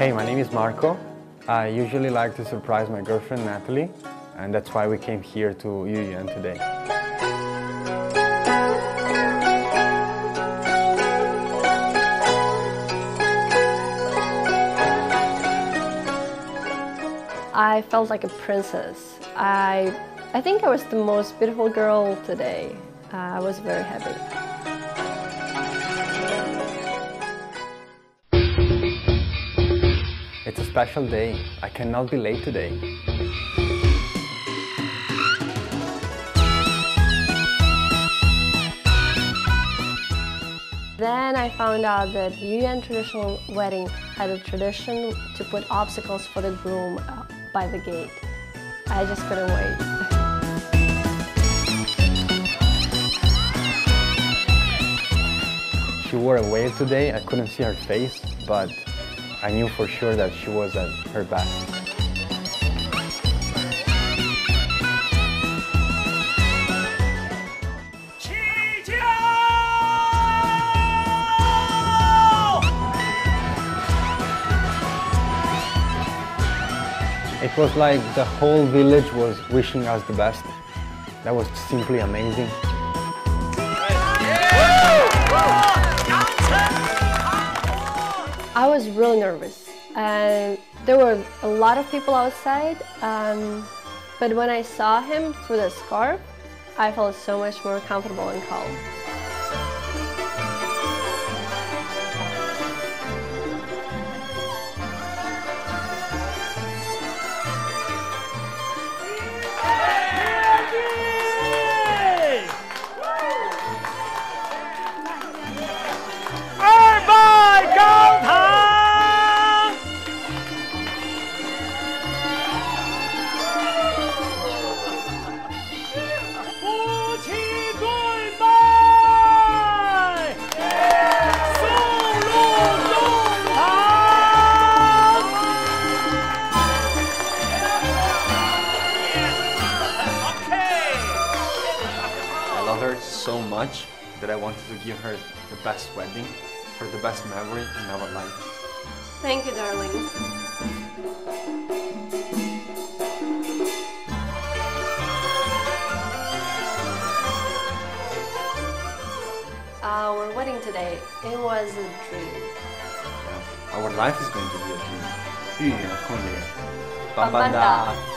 Hey, my name is Marco. I usually like to surprise my girlfriend Natalie, and that's why we came here to Yuyuan today. I felt like a princess. I think I was the most beautiful girl today. I was very happy. It's a special day. I cannot be late today. Then I found out that Yuyuan traditional wedding had a tradition to put obstacles for the groom by the gate. I just couldn't wait. She wore a veil today. I couldn't see her face, but I knew for sure that she was at her best. It was like the whole village was wishing us the best. That was simply amazing. I was really nervous, and there were a lot of people outside, but when I saw him through the scarf, I felt so much more comfortable and calm. I love her so much that I wanted to give her the best wedding, for the best memory in our life. Thank you, darling. Our wedding today, it was a dream. Yeah. Our life is going to be a dream.